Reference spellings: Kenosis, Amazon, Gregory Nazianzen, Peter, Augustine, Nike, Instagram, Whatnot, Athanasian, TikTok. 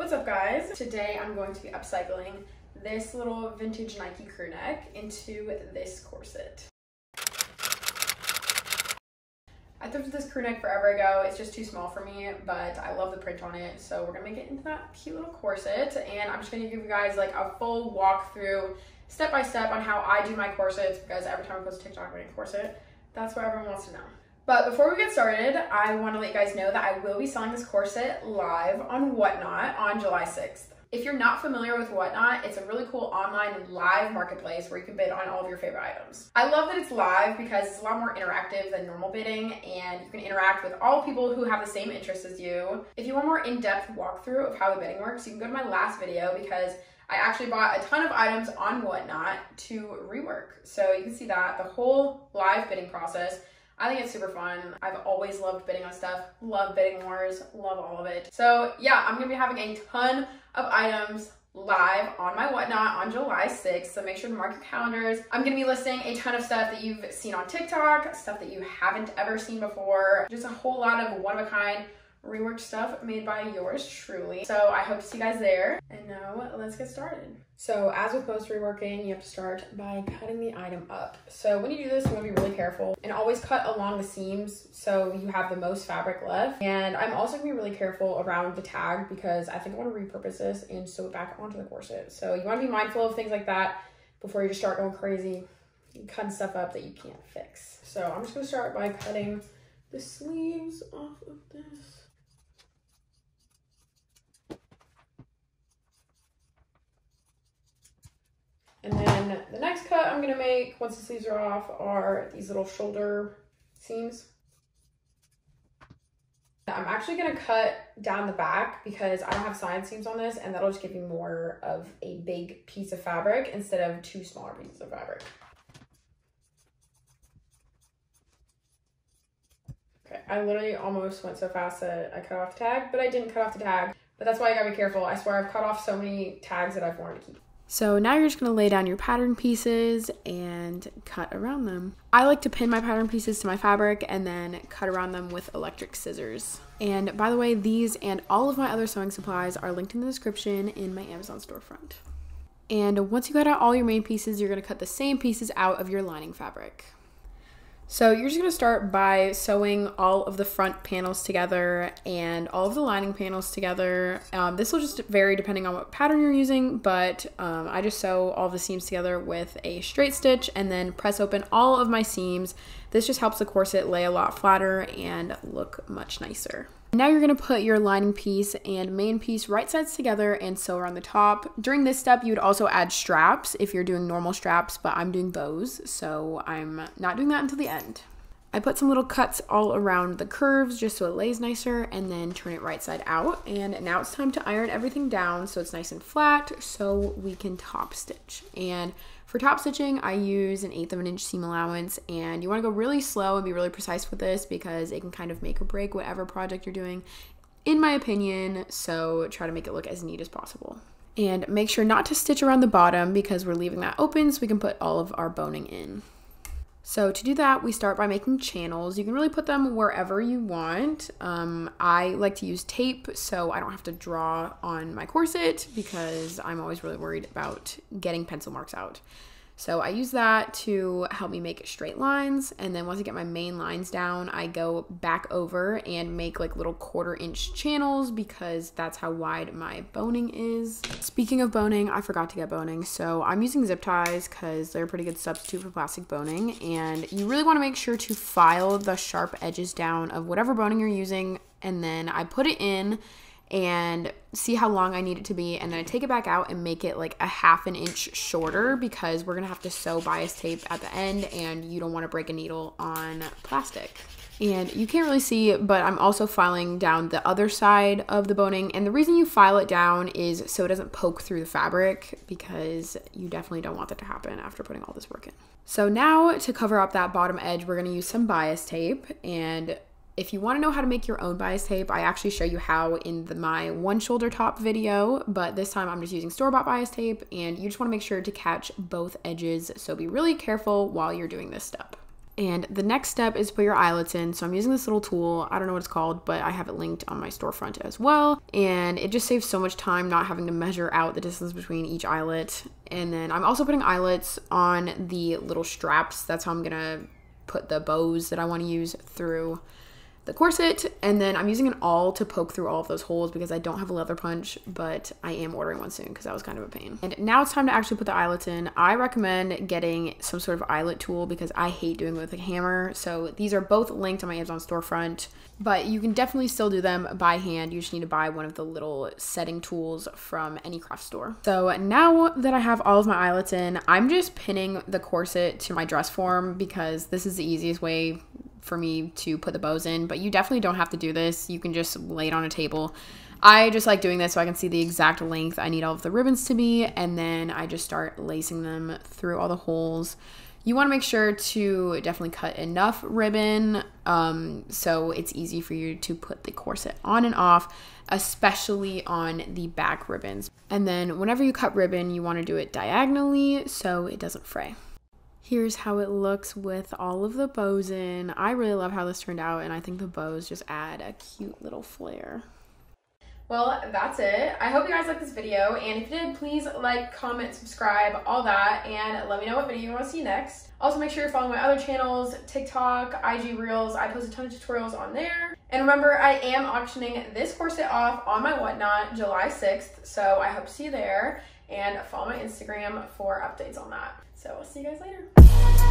What's up, guys? Today I'm going to be upcycling this little vintage Nike crew neck into this corset. I thrifted this crew neck forever ago. It's just too small for me, but I love the print on it, so we're gonna make it into that cute little corset. And I'm just gonna give you guys like a full walkthrough, step by step, on how I do my corsets, because every time I post a TikTok about a corset, that's what everyone wants to know. But before we get started, I want to let you guys know that I will be selling this corset live on Whatnot on July 6th. If you're not familiar with Whatnot, it's a really cool online live marketplace where you can bid on all of your favorite items. I love that it's live because it's a lot more interactive than normal bidding, and you can interact with all people who have the same interests as you. If you want a more in-depth walkthrough of how the bidding works, you can go to my last video because I actually bought a ton of items on Whatnot to rework. So you can see that, the whole live bidding process. I think it's super fun. I've always loved bidding on stuff, love bidding wars, love all of it. So yeah, I'm gonna be having a ton of items live on my Whatnot on July 6th, so make sure to mark your calendars. I'm gonna be listing a ton of stuff that you've seen on TikTok, stuff that you haven't ever seen before, just a whole lot of one-of-a-kind reworked stuff made by yours truly. So I hope to see you guys there. And now let's get started. So as with most reworking, you have to start by cutting the item up. So when you do this, you want to be really careful and always cut along the seams so you have the most fabric left. And I'm also gonna be really careful around the tag because I think I want to repurpose this and sew it back onto the corset. So you want to be mindful of things like that before you just start going crazy and cutting stuff up that you can't fix. So I'm just gonna start by cutting the sleeves off of this. And then the next cut I'm gonna make once the sleeves are off are these little shoulder seams. I'm actually gonna cut down the back because I don't have side seams on this, and that'll just give me more of a big piece of fabric instead of two smaller pieces of fabric. Okay, I literally almost went so fast that I cut off the tag, but I didn't cut off the tag. But that's why I gotta be careful. I swear I've cut off so many tags that I've wanted to keep. So now you're just gonna lay down your pattern pieces and cut around them. I like to pin my pattern pieces to my fabric and then cut around them with electric scissors. And by the way, these and all of my other sewing supplies are linked in the description in my Amazon storefront. And once you cut out all your main pieces, you're gonna cut the same pieces out of your lining fabric. So you're just gonna start by sewing all of the front panels together and all of the lining panels together. This will just vary depending on what pattern you're using, but I just sew all the seams together with a straight stitch and then press open all of my seams. This just helps the corset lay a lot flatter and look much nicer. Now you're gonna put your lining piece and main piece right sides together and sew around the top. During this step, you would also add straps if you're doing normal straps, but I'm doing bows, so I'm not doing that until the end. I put some little cuts all around the curves just so it lays nicer, and then turn it right side out. And now it's time to iron everything down so it's nice and flat so we can top stitch. And for top stitching, I use an 1/8 of an inch seam allowance, and you wanna go really slow and be really precise with this because it can kind of make or break whatever project you're doing, in my opinion, so try to make it look as neat as possible. And make sure not to stitch around the bottom because we're leaving that open so we can put all of our boning in. So to do that, we start by making channels. You can really put them wherever you want. I like to use tape so I don't have to draw on my corset because I'm always really worried about getting pencil marks out. So I use that to help me make straight lines. And then once I get my main lines down, I go back over and make like little 1/4 inch channels because that's how wide my boning is. Speaking of boning, I forgot to get boning. So I'm using zip ties because they're a pretty good substitute for plastic boning. And you really want to make sure to file the sharp edges down of whatever boning you're using. And then I put it in and see how long I need it to be, and then I take it back out and make it like 1/2 inch shorter because we're gonna have to sew bias tape at the end, and you don't want to break a needle on plastic. And you can't really see, but I'm also filing down the other side of the boning, and the reason you file it down is so it doesn't poke through the fabric because you definitely don't want that to happen after putting all this work in. So now to cover up that bottom edge, we're gonna use some bias tape. And if you want to know how to make your own bias tape, I actually show you how in my one shoulder top video, but this time I'm just using store-bought bias tape, and you just want to make sure to catch both edges, so be really careful while you're doing this step. And the next step is put your eyelets in. So I'm using this little tool. I don't know what it's called, but I have it linked on my storefront as well. And it just saves so much time not having to measure out the distance between each eyelet. And then I'm also putting eyelets on the little straps. That's how I'm gonna put the bows that I wanna use through the corset. And then I'm using an awl to poke through all of those holes because I don't have a leather punch, but I am ordering one soon because that was kind of a pain. And now it's time to actually put the eyelets in. I recommend getting some sort of eyelet tool because I hate doing it with a hammer. So these are both linked on my Amazon storefront, but you can definitely still do them by hand. You just need to buy one of the little setting tools from any craft store. So now that I have all of my eyelets in, I'm just pinning the corset to my dress form because this is the easiest way for me to put the bows in, but you definitely don't have to do this. You can just lay it on a table. I just like doing this so I can see the exact length I need all of the ribbons to be, and then I just start lacing them through all the holes. You want to make sure to definitely cut enough ribbon so it's easy for you to put the corset on and off, especially on the back ribbons. And then whenever you cut ribbon, you want to do it diagonally so it doesn't fray. Here's how it looks with all of the bows in. I really love how this turned out, and I think the bows just add a cute little flair. Well, that's it. I hope you guys liked this video, and if you did, please like, comment, subscribe, all that, and let me know what video you want to see next. Also, make sure you're following my other channels, TikTok, IG Reels. I post a ton of tutorials on there. And remember, I am auctioning this corset off on my Whatnot July 6th, so I hope to see you there. And follow my Instagram for updates on that. So I'll see you guys later.